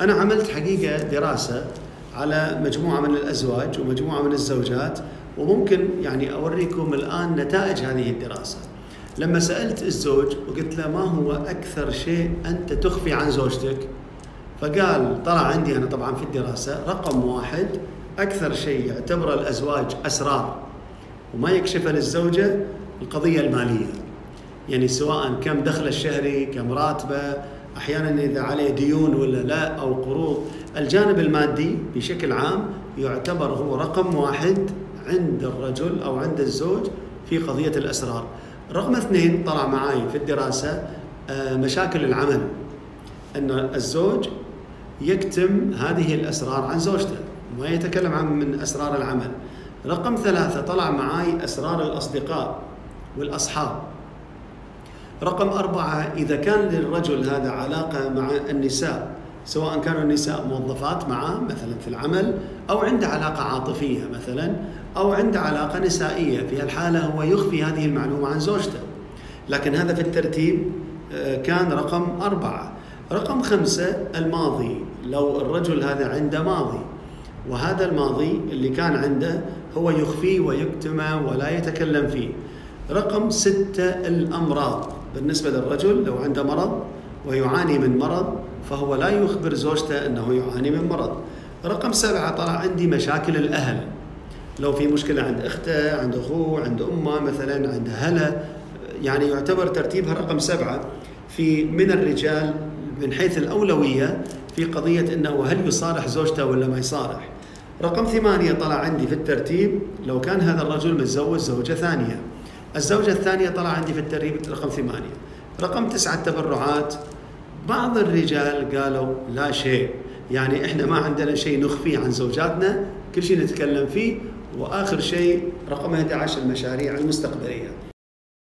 أنا عملت حقيقة دراسة على مجموعة من الأزواج ومجموعة من الزوجات، وممكن يعني أوريكم الآن نتائج هذه الدراسة. لما سألت الزوج وقلت له ما هو أكثر شيء أنت تخفي عن زوجتك؟ فقال طلع عندي أنا طبعا في الدراسة رقم 1 أكثر شيء يعتبره الأزواج أسرار وما يكشفها للزوجة القضية المالية، يعني سواء كم دخله الشهري، كم راتبه، أحيانا إذا عليه ديون ولا لا، أو قروض. الجانب المادي بشكل عام يعتبر هو رقم 1 عند الرجل أو عند الزوج في قضية الأسرار. رقم 2 طلع معاي في الدراسة مشاكل العمل، أن الزوج يكتم هذه الأسرار عن زوجته وما يتكلم عن من أسرار العمل. رقم 3 طلع معاي أسرار الأصدقاء والأصحاب. رقم 4 إذا كان للرجل هذا علاقة مع النساء، سواء كانوا النساء موظفات معه مثلا في العمل، أو عنده علاقة عاطفية مثلا، أو عنده علاقة نسائية، في الحالة هو يخفي هذه المعلومة عن زوجته. لكن هذا في الترتيب كان رقم 4. رقم 5 الماضي، لو الرجل هذا عنده ماضي، وهذا الماضي اللي كان عنده هو يخفيه ويكتمه ولا يتكلم فيه. رقم 6 الأمراض، بالنسبة للرجل لو عنده مرض ويعاني من مرض فهو لا يخبر زوجته أنه يعاني من مرض. رقم 7 طلع عندي مشاكل الأهل، لو في مشكلة عند أخته، عند أخوه، عند أمه مثلا، عند أهله، يعني يعتبر ترتيبها رقم 7 في من الرجال من حيث الأولوية في قضية أنه هل يصالح زوجته ولا ما يصالح. رقم 8 طلع عندي في الترتيب لو كان هذا الرجل متزوج زوجة ثانية، الزوجة الثانية طلع عندي في الترتيب رقم 8. رقم 9 التبرعات، بعض الرجال قالوا لا شيء، يعني إحنا ما عندنا شيء نخفيه عن زوجاتنا، كل شيء نتكلم فيه. وآخر شيء رقم 11 المشاريع المستقبلية.